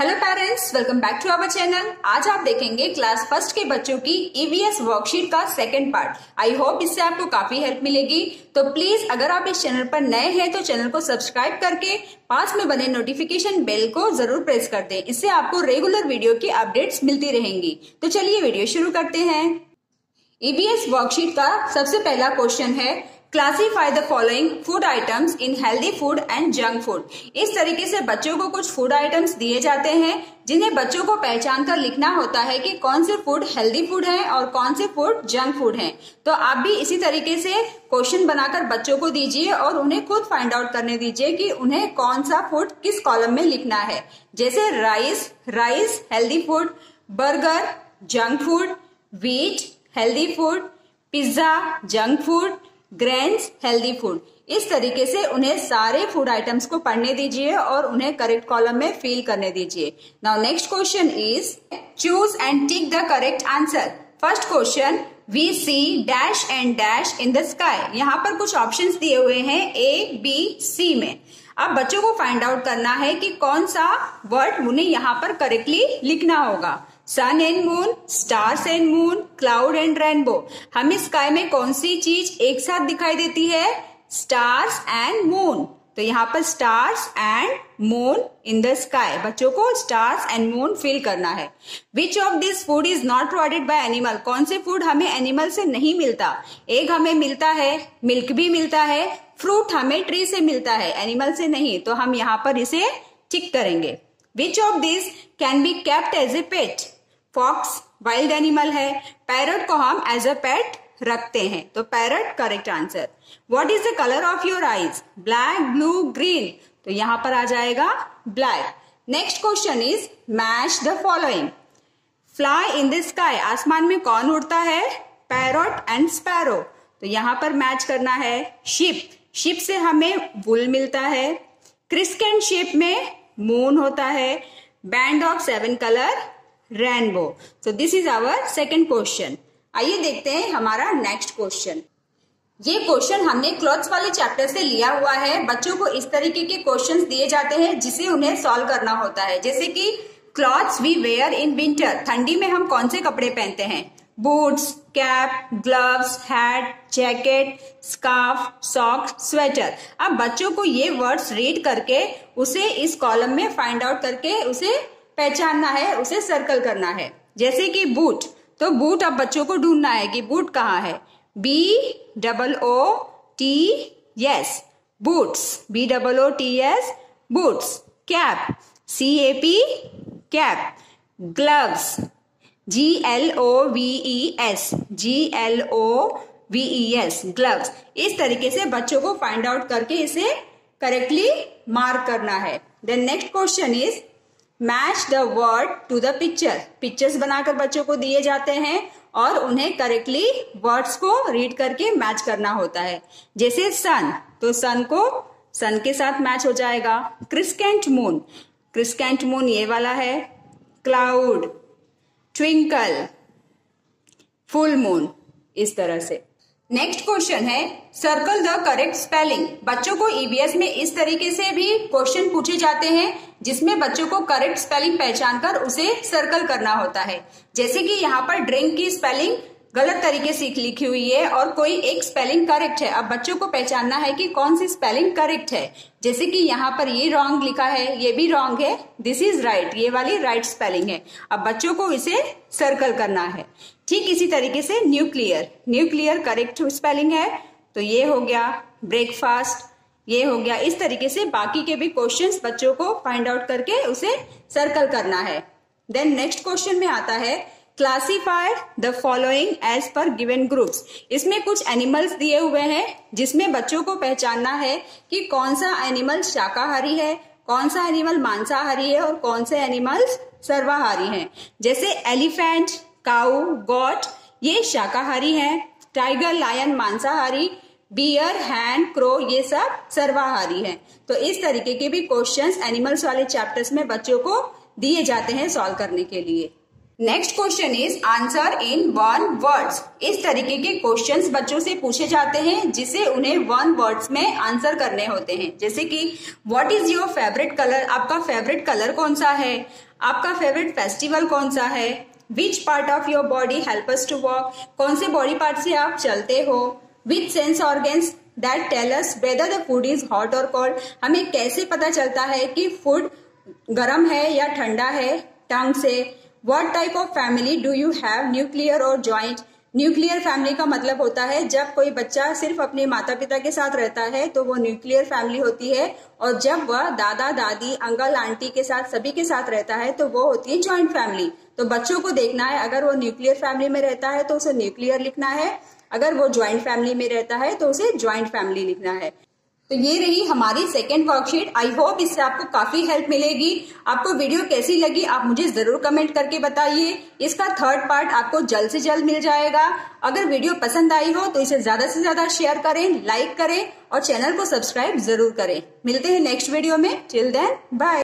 Hello parents, welcome back to our channel. आज आप देखेंगे क्लास फर्स्ट के बच्चों की ईवीएस वर्कशीट का सेकंड पार्ट। आई होप इससे आपको काफी हेल्प मिलेगी। तो प्लीज अगर आप इस चैनल पर नए हैं तो चैनल को सब्सक्राइब करके पास में बने नोटिफिकेशन बेल को जरूर प्रेस कर दें। इससे आपको रेगुलर वीडियो की अपडेट्स मिलती रहेंगी। तो चलिए वीडियो शुरू करते हैं। ईवीएस वर्कशीट का सबसे पहला क्वेश्चन है, classify the following food items in healthy food and junk food. इस तरीके से बच्चों को कुछ फूड आइटम्स दिए जाते हैं जिन्हें बच्चों को पहचान कर लिखना होता है कि कौन से फूड हेल्दी फूड हैं और कौन से फूड जंक फूड हैं। तो आप भी इसी तरीके से क्वेश्चन बनाकर बच्चों को दीजिए और उन्हें खुद फाइंड आउट करने दीजिए कि उन्हें कौन सा फूड किस कॉलम में लिखना है। जैसे rice healthy food, burger junk food, wheat healthy food, pizza junk food, grains healthy food. इस तरीके से उन्हें सारे फूड आइटम्स को पढ़ने दीजिए और उन्हें करेक्ट कॉलम में फिल करने दीजिए। Now next question is choose and tick the correct answer. First question, we see dash and dash in the sky. यहाँ पर कुछ ऑप्शंस दिए हुए हैं ए बी सी में। अब बच्चों को फाइंड आउट करना है कि कौन सा वर्ड उन्हें यहाँ पर करेक्टली लिखना होगा। Sun and moon, stars and moon, cloud and rainbow. हमें स्काई में कौन सी चीज एक साथ दिखाई देती है? Stars and moon. तो यहाँ पर stars and moon in the sky. बच्चों को स्टार्स एंड मून फील करना है। Which of this food is not provided by animal. कौन से फूड हमें एनिमल से नहीं मिलता? एग हमें मिलता है, मिल्क भी मिलता है, फ्रूट हमें ट्री से मिलता है, एनिमल से नहीं। तो हम यहाँ पर इसे टिक करेंगे। Which of this can be kept as a pet. Fox wild animal है, पैरट को हम एज अ पेट रखते हैं, तो parrot correct answer. What is the colour of your eyes? Black, blue, green. तो यहाँ पर आ जाएगा black. Next question is match the following. Fly in the sky. आसमान में कौन उड़ता है? Parrot and sparrow. तो यहाँ पर मैच करना है। शिप से हमें वूल मिलता है। क्रिस्केंट शिप में मून होता है। Band of seven colour rainbow. So this is our second question. आइए देखते हैं हमारा नेक्स्ट क्वेश्चन। ये क्वेश्चन हमने क्लॉथ्स वाले चैप्टर से लिया हुआ है। बच्चों को इस तरीके के क्वेश्चंस दिए जाते हैं जिसे उन्हें सॉल्व करना होता है। जैसे कि clothes we wear in winter. ठंडी में हम कौन से कपड़े पहनते हैं? Boots, cap, gloves, hat, jacket, scarf, socks, sweater. अब बच्चों को ये वर्ड्स रीड करके उसे इस कॉलम में फाइंड आउट करके उसे पहचानना है, उसे सर्कल करना है। जैसे कि बूट, तो बूट अब बच्चों को ढूंढना है कि बूट कहाँ है। BOOTS boots, BOOTS boots. Cap, CAP cap. Gloves, GLOVES gloves. इस तरीके से बच्चों को फाइंड आउट करके इसे करेक्टली मार्क करना है। Then next question is match the word to the picture. Pictures बनाकर बच्चों को दिए जाते हैं और उन्हें करेक्टली वर्ड्स को रीड करके मैच करना होता है। जैसे सन, तो सन को सन के साथ मैच हो जाएगा। क्रिस्केंट मून ये वाला है। Cloud, twinkle, full moon. इस तरह से नेक्स्ट क्वेश्चन है सर्कल द करेक्ट स्पेलिंग। बच्चों को ईवीएस में इस तरीके से भी क्वेश्चन पूछे जाते हैं जिसमें बच्चों को करेक्ट स्पेलिंग पहचान कर उसे सर्कल करना होता है। जैसे कि यहाँ पर ड्रिंक की स्पेलिंग गलत तरीके से लिखी हुई है और कोई एक स्पेलिंग करेक्ट है। अब बच्चों को पहचानना है कि कौन सी स्पेलिंग करेक्ट है। जैसे कि यहाँ पर ये रॉन्ग लिखा है, ये भी रॉन्ग है, दिस इज राइट, ये वाली राइट स्पेलिंग है। अब बच्चों को इसे सर्कल करना है। ठीक इसी तरीके से न्यूक्लियर करेक्ट स्पेलिंग है, तो ये हो गया। ब्रेकफास्ट, ये हो गया। इस तरीके से बाकी के भी क्वेश्चंस बच्चों को फाइंड आउट करके उसे सर्कल करना है। देन नेक्स्ट क्वेश्चन में आता है classify the following as per given groups. इसमें कुछ एनिमल्स दिए हुए हैं जिसमें बच्चों को पहचानना है कि कौन सा एनिमल शाकाहारी है, कौन सा एनिमल मांसाहारी है और कौन से एनिमल्स सर्वाहारी हैं। जैसे एलिफेंट, काऊ, गॉट ये शाकाहारी हैं। टाइगर, लायन मांसाहारी। बियर, हैंड, क्रो ये सब सर्वाहारी हैं। तो इस तरीके के भी क्वेश्चंस एनिमल्स वाले चैप्टर्स में बच्चों को दिए जाते हैं सॉल्व करने के लिए। Next question is answer in 1 words. इस तरीके के क्वेश्चंस बच्चों से पूछे जाते हैं जिसे उन्हें 1 वर्ड्स में आंसर करने होते हैं। जैसे कि what is your favourite colour. आपका फेवरेट कलर कौन सा है? आपका फेवरेट फेस्टिवल कौन सा है? Which part of your body help us to walk? कौन से बॉडी पार्ट से आप चलते हो? Which sense organs that tell us whether the food is hot और कोल्ड? हमें कैसे पता चलता है कि फूड गर्म है या ठंडा है? टंग से। What type of family do you have, nuclear और ज्वाइंट? न्यूक्लियर फैमिली का मतलब होता है जब कोई बच्चा सिर्फ अपने माता पिता के साथ रहता है तो वो न्यूक्लियर फैमिली होती है, और जब वह दादा दादी अंकल आंटी के साथ सभी के साथ रहता है तो वो होती है ज्वाइंट फैमिली। तो बच्चों को देखना है, अगर वो न्यूक्लियर फैमिली में रहता है तो उसे न्यूक्लियर लिखना है, अगर वो ज्वाइंट फैमिली में रहता है तो उसे ज्वाइंट फैमिली लिखना है। तो ये रही हमारी सेकेंड वर्कशीट। आई होप इससे आपको काफी हेल्प मिलेगी। आपको वीडियो कैसी लगी आप मुझे जरूर कमेंट करके बताइए। इसका थर्ड पार्ट आपको जल्द से जल्द मिल जाएगा। अगर वीडियो पसंद आई हो तो इसे ज्यादा से ज्यादा शेयर करें, लाइक करें और चैनल को सब्सक्राइब जरूर करें। मिलते हैं नेक्स्ट वीडियो में। Till then bye.